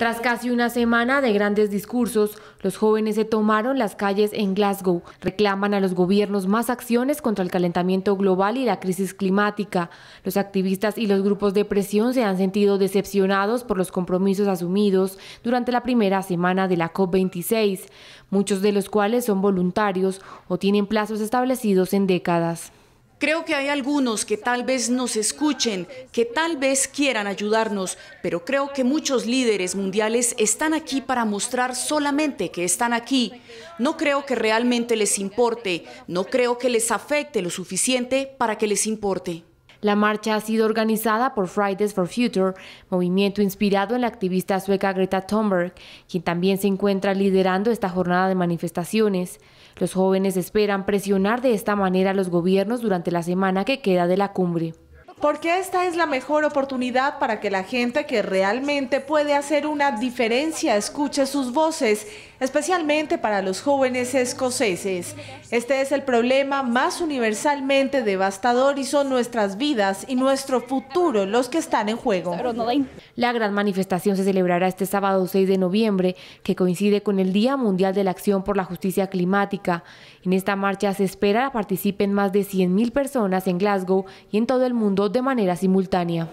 Tras casi una semana de grandes discursos, los jóvenes se tomaron las calles en Glasgow. Reclaman a los gobiernos más acciones contra el calentamiento global y la crisis climática. Los activistas y los grupos de presión se han sentido decepcionados por los compromisos asumidos durante la primera semana de la COP26, muchos de los cuales son voluntarios o tienen plazos establecidos en décadas. Creo que hay algunos que tal vez nos escuchen, que tal vez quieran ayudarnos, pero creo que muchos líderes mundiales están aquí para mostrar solamente que están aquí. No creo que realmente les importe, no creo que les afecte lo suficiente para que les importe. La marcha ha sido organizada por Fridays for Future, movimiento inspirado en la activista sueca Greta Thunberg, quien también se encuentra liderando esta jornada de manifestaciones. Los jóvenes esperan presionar de esta manera a los gobiernos durante la semana que queda de la cumbre. Porque esta es la mejor oportunidad para que la gente que realmente puede hacer una diferencia escuche sus voces, especialmente para los jóvenes escoceses. Este es el problema más universalmente devastador y son nuestras vidas y nuestro futuro los que están en juego. La gran manifestación se celebrará este sábado 6 de noviembre, que coincide con el Día Mundial de la Acción por la Justicia Climática. En esta marcha se espera que participen más de 100.000 personas en Glasgow y en todo el mundo de manera simultánea.